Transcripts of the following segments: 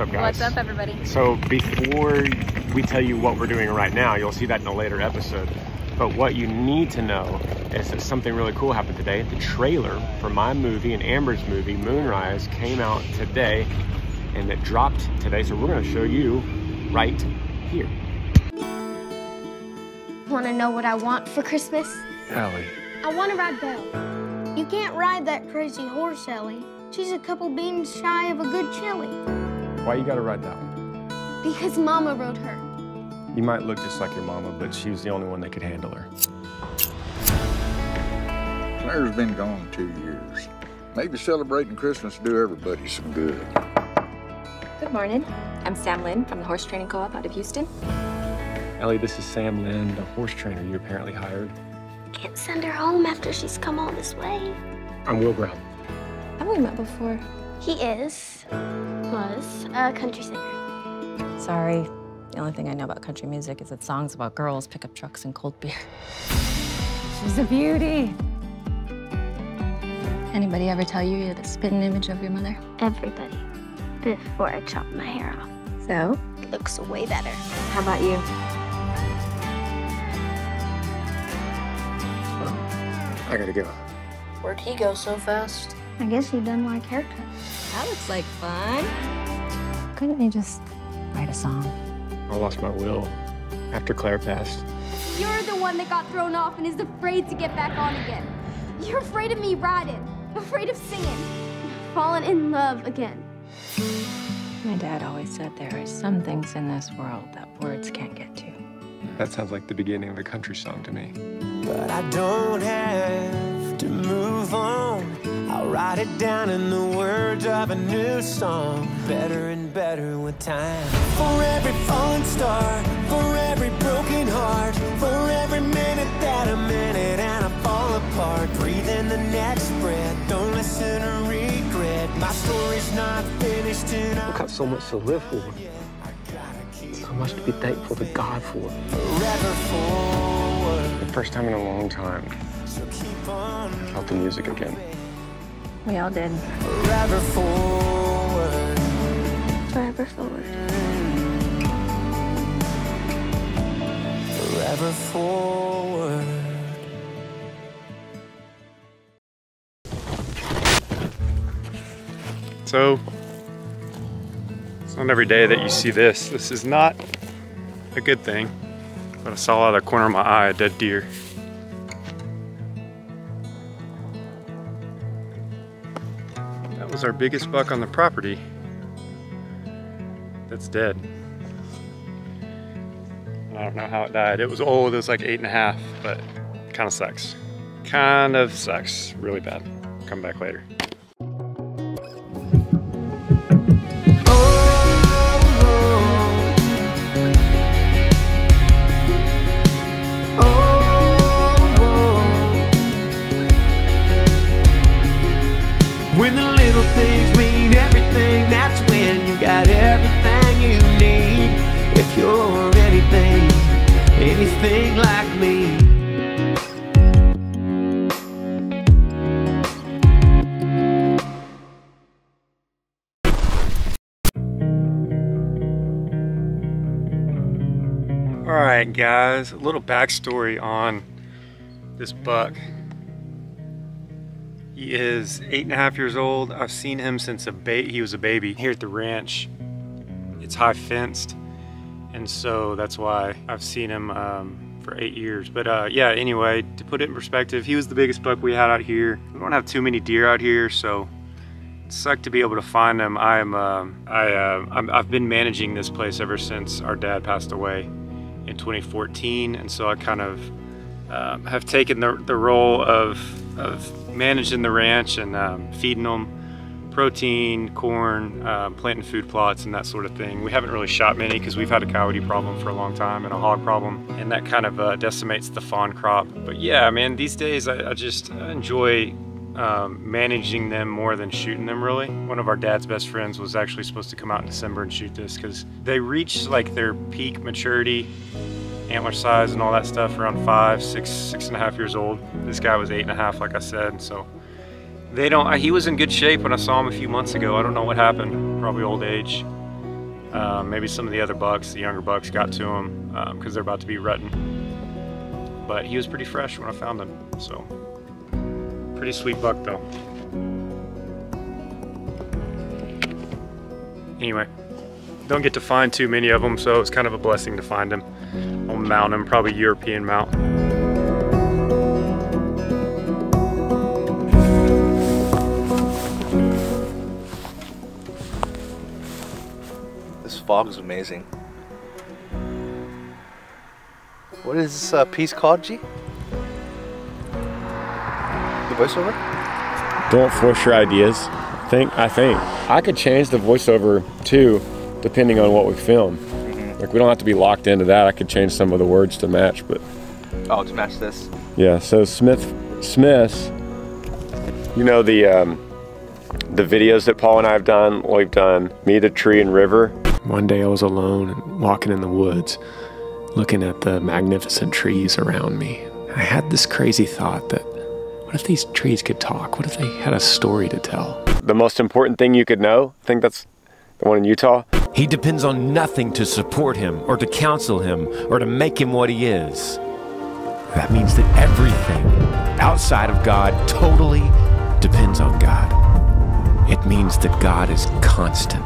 What's up, guys? What's up, everybody? So before we tell you what we're doing right now, you'll see that in a later episode, but what you need to know is that something really cool happened today. The trailer for my movie and Amber's movie, Moonrise, came out today, and it dropped today, so we're going to show you right here. Want to know what I want for Christmas? Ellie. I want to ride Belle. You can't ride that crazy horse, Ellie. She's a couple beans shy of a good chili. Why you gotta ride that one? Because Mama rode her. You might look just like your mama, but she was the only one that could handle her. Claire's been gone 2 years. Maybe celebrating Christmas will do everybody some good. Good morning. I'm Sam Lynn from the Horse Training Co-op out of Houston. Ellie, this is Sam Lynn, the horse trainer you apparently hired. Can't send her home after she's come all this way. I'm Will Brown. We met before. He was a country singer. Sorry, the only thing I know about country music is that songs about girls, pickup trucks, and cold beer. She's a beauty. Anybody ever tell you you're the spitting image of your mother? Everybody, before I chop my hair off. So? It looks way better. How about you? Well, I gotta go. Where'd he go so fast? I guess he doesn't like haircuts. That looks like fun. Couldn't they just write a song? I lost my will after Claire passed. You're the one that got thrown off and is afraid to get back on again. You're afraid of me riding, afraid of singing, falling in love again. My dad always said there are some things in this world that words can't get to. That sounds like the beginning of a country song to me. But I don't have to move on. I'll write it down in the words of a new song. Better and better with time. For every falling star, for every broken heart, for every minute that a minute and I fall apart. Breathe in the next breath, don't listen to regret. My story's not finished tonight. I've got so much to live for. So much to be thankful to God for. Forever forward. The first time in a long time, I felt the music again. We all did. Forever forward. Forever forward. Forever forward. So, it's not every day that you see this. This is not a good thing, but I saw out of the corner of my eye a dead deer. Our biggest buck on the property that's dead. I don't know how it died. It was old, it was like 8.5, but kind of sucks. Kind of sucks, really bad. Come back later. Anything like me. All right, guys, a little backstory on this buck. He is 8.5 years old. I've seen him since he was a baby here at the ranch. It's high fenced. And so that's why I've seen him for 8 years. But yeah, anyway, to put it in perspective, he was the biggest buck we had out here. We don't have too many deer out here, so it sucked to be able to find them. I've been managing this place ever since our dad passed away in 2014. And so I kind of have taken the role of managing the ranch and feeding them protein, corn, planting food plots, and that sort of thing. We haven't really shot many because we've had a coyote problem for a long time and a hog problem, and that kind of decimates the fawn crop. But yeah, man, these days I enjoy managing them more than shooting them, really. One of our dad's best friends was actually supposed to come out in December and shoot this because they reach like their peak maturity, antler size and all that stuff around 5, 6, 6.5 years old. This guy was 8.5, like I said, so. He was in good shape when I saw him a few months ago. I don't know what happened, probably old age. Maybe some of the other bucks, the younger bucks, got to him because they're about to be rutting. But he was pretty fresh when I found him, so pretty sweet buck though. Anyway, don't get to find too many of them, so it's kind of a blessing to find him. I'll mount him, probably European mount. This fog is amazing. What is this piece called, G? The voiceover? Don't force your ideas. I think I could change the voiceover too, depending on what we film. Like, we don't have to be locked into that. I could change some of the words to match, but oh, to match this. Yeah. So Smiths. You know the videos that Paul and I have done. We've done Meet a Tree and River. One day I was alone and walking in the woods, looking at the magnificent trees around me. I had this crazy thought that, what if these trees could talk? What if they had a story to tell? The most important thing you could know, I think that's the one in Utah. He depends on nothing to support him or to counsel him or to make him what he is. That means that everything outside of God totally depends on God. It means that God is constant.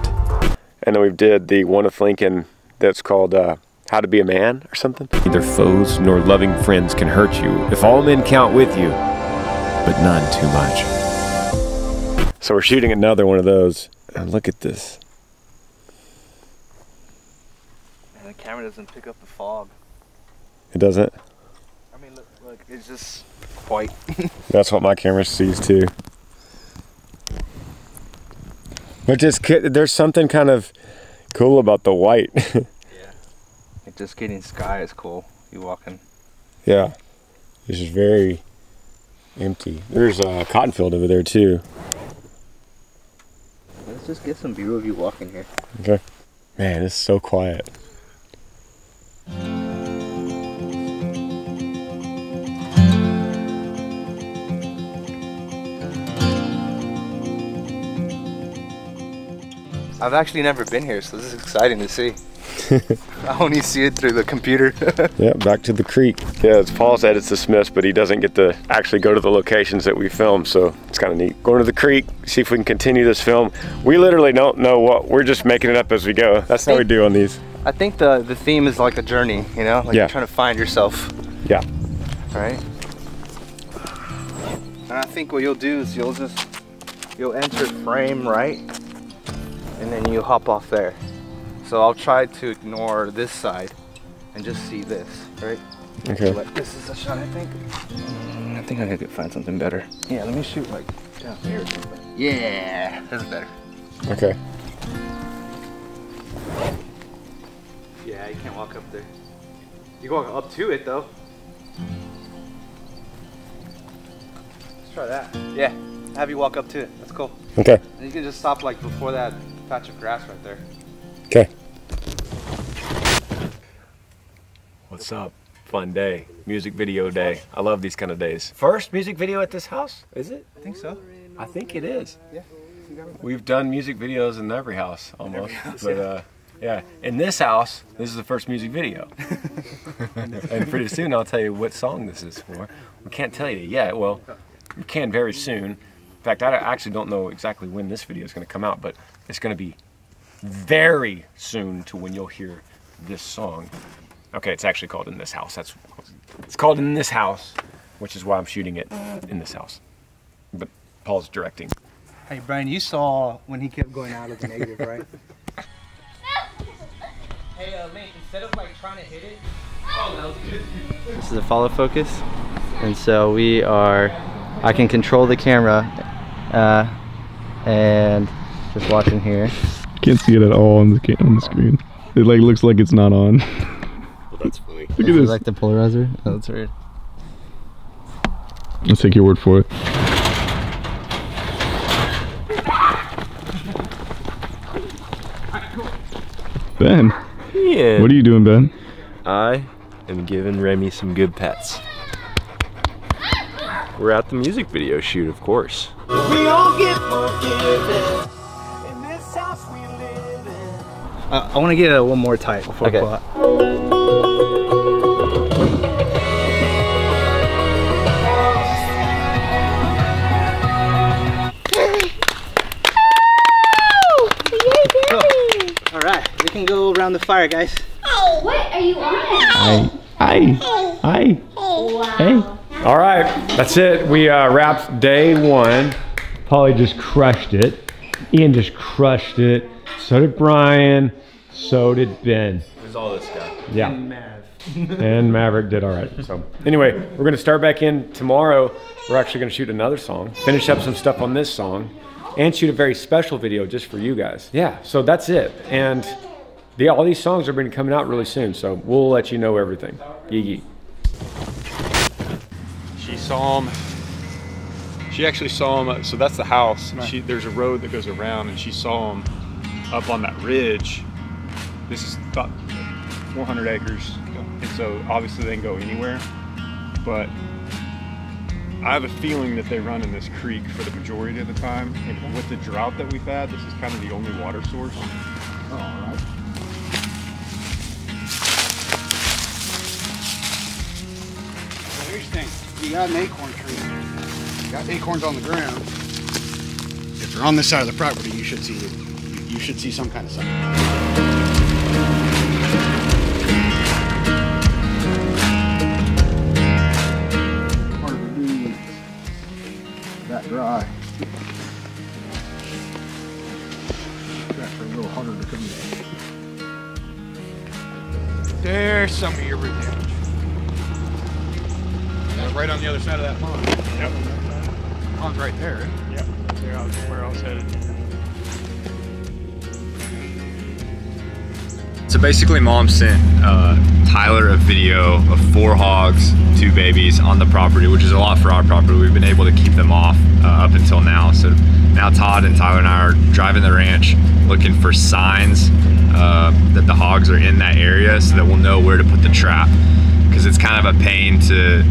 And then we did the one with Lincoln that's called How to Be a Man or something. Neither foes nor loving friends can hurt you if all men count with you, but none too much. So we're shooting another one of those. And look at this. Man, the camera doesn't pick up the fog. It doesn't? I mean, look it's just white. That's what my camera sees too. But just, there's something kind of cool about the white. Yeah. Like, just getting sky is cool. You walking. Yeah. This is very empty. There's a cotton field over there too. Let's just get some view of you walking here. Okay. Man, it's so quiet. I've actually never been here, so this is exciting to see. I only see it through the computer. Yeah, back to the creek. Yeah, it's Paul said it's the Smiths, but he doesn't get to actually go to the locations that we filmed, so it's kind of neat. Going to the creek, see if we can continue this film. We literally don't know what, we're just making it up as we go. That's how we do on these. I think the theme is like a journey, you know? Like, yeah. You're trying to find yourself. Yeah. Right? And I think what you'll do is you'll enter frame right, and then you hop off there. So I'll try to ignore this side and just see this, right? Okay. Like, this is a shot, I think. I think I could find something better. Yeah, let me shoot like down here or something. Yeah, that's better. Okay. Yeah, you can't walk up there. You can walk up to it though. Let's try that. Yeah, have you walk up to it. That's cool. Okay. And you can just stop like before that patch of grass right there. Okay. What's up? Fun day. Music video day. I love these kind of days. First music video at this house, is it? I think so. I think it is. Yeah. We've done music videos in every house almost. Every house, but yeah. Yeah, in this house, this is the first music video. And pretty soon I'll tell you what song this is for. We can't tell you yet. Well, we can very soon. In fact, I actually don't know exactly when this video is going to come out, but it's going to be very soon to when you'll hear this song. Okay, it's actually called In This House. That's, it's called In This House, which is why I'm shooting it in this house. But Paul's directing. Hey, Brian, you saw when he kept going out of the negative, right? Hey, Link, instead of like trying to hit it, oh, that was good. This is a follow focus, and so we are, I can control the camera, and just watching here. Can't see it at all on the screen. It like looks like it's not on. Well, that's funny. Look at this. Like the polarizer? Oh, that's weird. Let's take your word for it. Ben. Yeah. What are you doing, Ben? I am giving Remy some good pets. We're at the music video shoot, of course. We all get forgiven. I want to get it one more tight before I pull out. Can go around the fire, guys. Oh, what are you on? Hi. Wow. Hey. All right, that's it. We wrapped day one. Pauly just crushed it. Ian just crushed it. So did Brian. So did Ben. There's all this stuff. Yeah. And Maverick. And Maverick did all right. So anyway, we're gonna start back in tomorrow. We're actually gonna shoot another song. Finish up some stuff on this song, and shoot a very special video just for you guys. Yeah. So that's it. And all these songs are going to be coming out really soon, so we'll let you know everything. Yee-yee. She saw him. She actually saw him. So that's the house. Right. There's a road that goes around, and she saw him up on that ridge. This is about 400 acres, and so obviously they can go anywhere. But I have a feeling that they run in this creek for the majority of the time. And with the drought that we've had, this is kind of the only water source. All right. You got an acorn tree. You got acorns on the ground. If you're on this side of the property, you should see some kind of sign. Hard to be that dry. It's actually a little harder to come down. There's some of your root damage. Right on the other side of that pond. Yep. The pond's right there. Yep. That's where I was headed. So basically, Mom sent Tyler a video of 4 hogs, 2 babies on the property, which is a lot for our property. We've been able to keep them off up until now. So now Todd and Tyler and I are driving the ranch looking for signs that the hogs are in that area so that we'll know where to put the trap. Because it's kind of a pain to...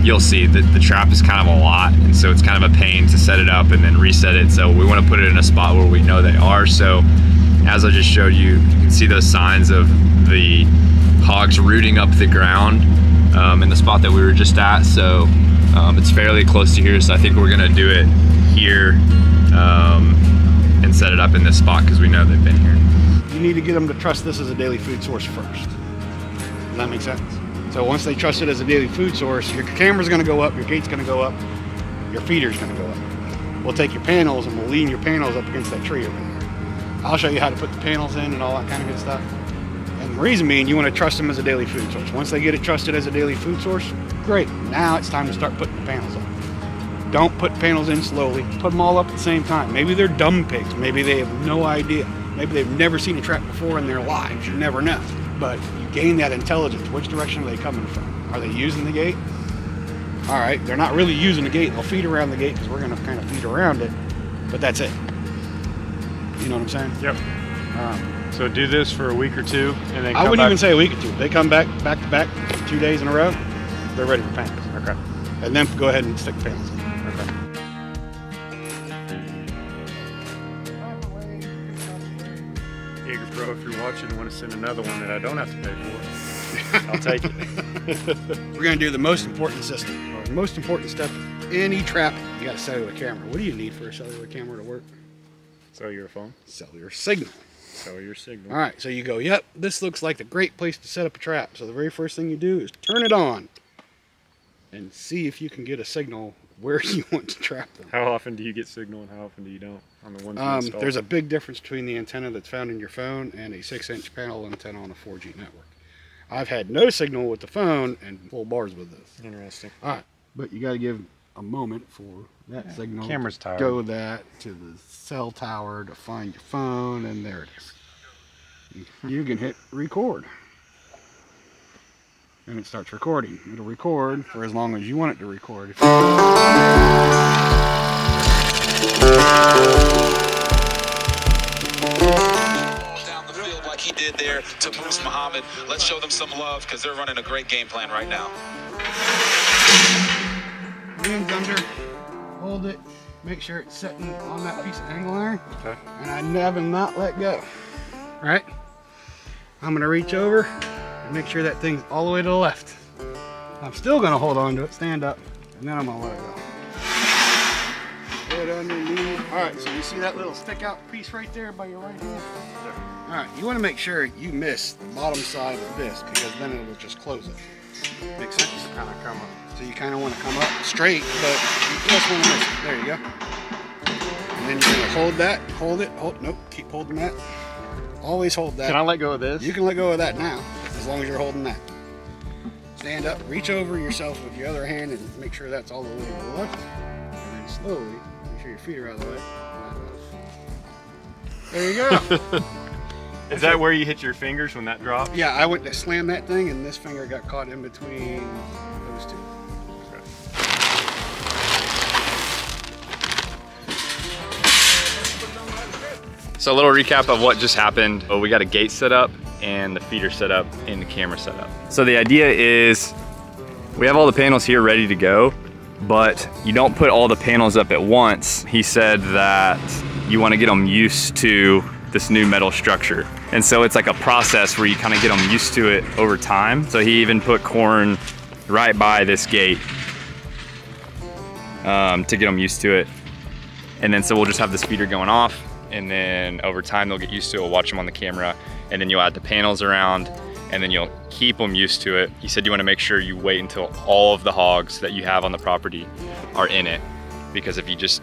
You'll see that the trap is kind of a lot, and so it's kind of a pain to set it up and then reset it. So we want to put it in a spot where we know they are. So as I just showed you, you can see those signs of the hogs rooting up the ground in the spot that we were just at. So it's fairly close to here. So I think we're going to do it here and set it up in this spot because we know they've been here. You need to get them to trust this as a daily food source first. Does that make sense? So once they trust it as a daily food source, your camera's gonna go up, your gate's gonna go up, your feeder's gonna go up. We'll take your panels and we'll lean your panels up against that tree over there. I'll show you how to put the panels in and all that kind of good stuff. And the reason being, you wanna trust them as a daily food source. Once they get it trusted as a daily food source, great. Now it's time to start putting the panels up. Don't put panels in slowly, put them all up at the same time. Maybe they're dumb pigs, maybe they have no idea. Maybe they've never seen a trap before in their lives, you never know. But you gain that intelligence. Which direction are they coming from? Are they using the gate? All right, they're not really using the gate. They'll feed around the gate because we're going to kind of feed around it, but that's it. You know what I'm saying? Yep. So do this for a week or two, and then I wouldn't even say a week or two. They come back, back to back, 2 days in a row, they're ready for panels. Okay. And then go ahead and stick panels in. Okay. Jaeger Pro, if you're watching, want to send another one that I don't have to pay for, I'll take it. We're going to do the most important system, or the most important stuff. Any trap, you got a cellular camera. What do you need for a cellular camera to work? Cellular phone. Cellular signal. Cellular signal. All right, so you go, yep, this looks like a great place to set up a trap. So the very first thing you do is turn it on and see if you can get a signal where you want to trap them. How often do you get signal and how often do you don't on the ones you install? There's a big difference between the antenna that's found in your phone and a 6-inch panel antenna on a 4G network. I've had no signal with the phone and full bars with this. Interesting. All right, but you got to give a moment for that signal. Camera's tired. Go that to the cell tower to find your phone, and there it is. You can hit record. And it starts recording. It'll record for as long as you want it to record. Down the field like he did there to boost Mohamed. Let's show them some love because they're running a great game plan right now. Lean under, hold it, make sure it's sitting on that piece of angle iron. Okay. And I have not let go. right? I'm gonna reach over and make sure that thing's all the way to the left. I'm still gonna hold on to it, stand up, and then I'm gonna let it go. Right underneath. All right, so you see that little stick out piece right there by your right hand? All right, you wanna make sure you miss the bottom side of this because then it will just close it. Makes sense? So kind of come up. So you kind of wanna come up straight, but you just wanna miss it. There you go. And then you're gonna hold that, hold it, hold, nope, keep holding that. Always hold that. Can I let go of this? You can let go of that now, as long as you're holding that. Stand up, reach over yourself with your other hand and make sure that's all the way to the left. And then slowly, make sure your feet are out of the way. There you go. Is that where you hit your fingers when that dropped? Yeah, I went to slam that thing and this finger got caught in between those two. So a little recap of what just happened. Oh, we got a gate set up and the feeder set up and the camera set up. So the idea is we have all the panels here ready to go, but you don't put all the panels up at once. He said that you want to get them used to this new metal structure. And so it's like a process where you kind of get them used to it over time. So he even put corn right by this gate to get them used to it. And then so we'll just have this feeder going off. And then over time they'll get used to it, we'll watch them on the camera, and then you'll add the panels around, and then you'll keep them used to it. He said you want to make sure you wait until all of the hogs that you have on the property are in it, because if you just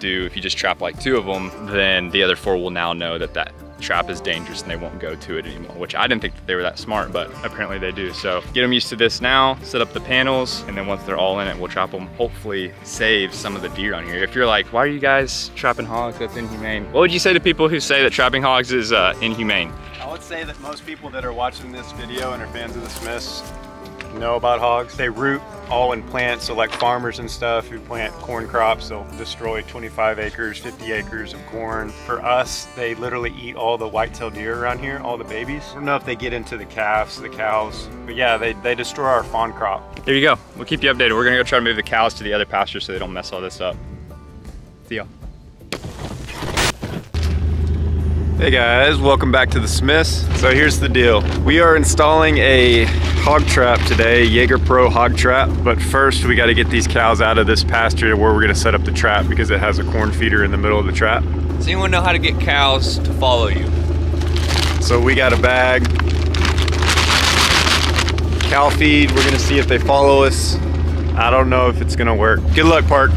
trap like two of them, then the other four will now know that that trap is dangerous and they won't go to it anymore, which I didn't think that they were that smart, but apparently they do. So get them used to this now, set up the panels, and then once they're all in it, we'll trap them, hopefully save some of the deer on here. If you're like, why are you guys trapping hogs? That's inhumane. What would you say to people who say that trapping hogs is inhumane? I would say that most people that are watching this video and are fans of the Smiths know about hogs. They root all in plants, so like farmers and stuff who plant corn crops, they'll destroy 25 acres, 50 acres of corn. For us, they literally eat all the white-tailed deer around here, all the babies. I don't know if they get into the calves, the cows, but yeah, they destroy our fawn crop. There you go. We'll keep you updated. We're gonna go try to move the cows to the other pasture so they don't mess all this up. See y'all. Hey guys, welcome back to the Smiths. So here's the deal. We are installing a hog trap today, Jaeger Pro hog trap, but first we gotta get these cows out of this pasture where we're gonna set up the trap because it has a corn feeder in the middle of the trap. Does anyone know how to get cows to follow you? So we got a bag, cow feed, we're gonna see if they follow us. I don't know if it's gonna work. Good luck, Park.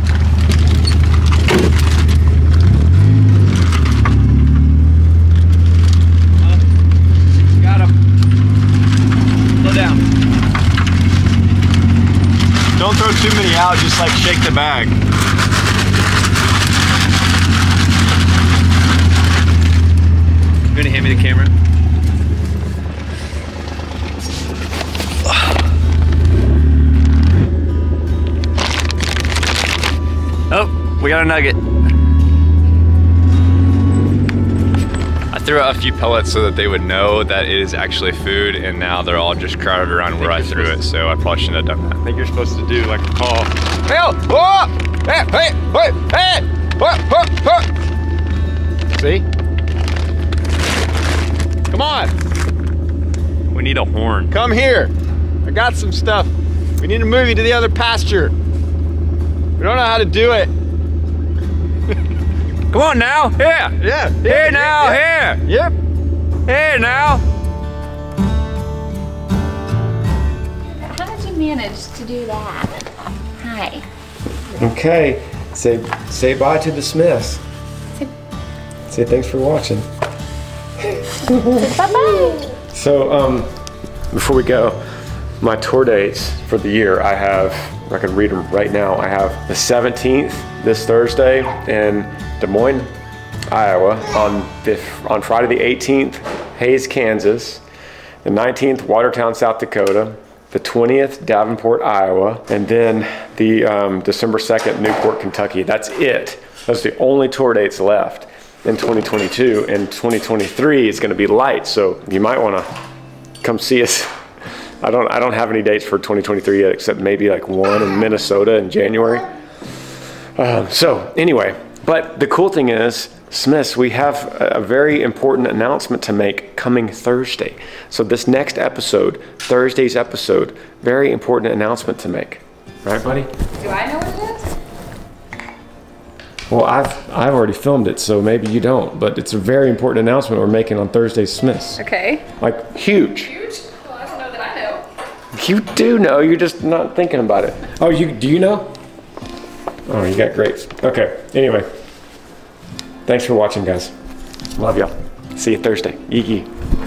Don't throw too many out, just like shake the bag. You gonna hand me the camera? Oh, we got a nugget. I threw out a few pellets so that they would know that it is actually food, and now they're all just crowded around where I threw it, so I probably shouldn't have done that. I think you're supposed to do like a call. See? Come on! We need a horn. Come here! I got some stuff. We need to move you to the other pasture. We don't know how to do it. Come on now, here! Yeah! Here now, here! Yep! Here now! How did you manage to do that? Hi. Okay, say bye to the Smiths. Say thanks for watching. Bye-bye! So, before we go, my tour dates for the year, I can read them right now. I have the 17th, this Thursday, and Des Moines, Iowa, on Friday the 18th, Hayes, Kansas, the 19th, Watertown, South Dakota, the 20th, Davenport, Iowa, and then the December 2nd, Newport, Kentucky. That's it. That's the only tour dates left in 2022, and 2023 is gonna be light, so you might wanna come see us. I don't have any dates for 2023 yet, except maybe like one in Minnesota in January. So anyway, but the cool thing is Smiths, we have a very important announcement to make coming Thursday. So this next episode, Thursday's episode, very important announcement to make. Right, buddy? Do I know what it is? Well, I've already filmed it, so maybe you don't, but it's a very important announcement we're making on Thursday's Smiths. Okay. Like, huge. Huge? Well, I don't know that I know. You do know, you're just not thinking about it. Oh, do you know? Oh, you got grapes. Okay, anyway. Thanks for watching, guys. Love y'all. See you Thursday. Yee yee.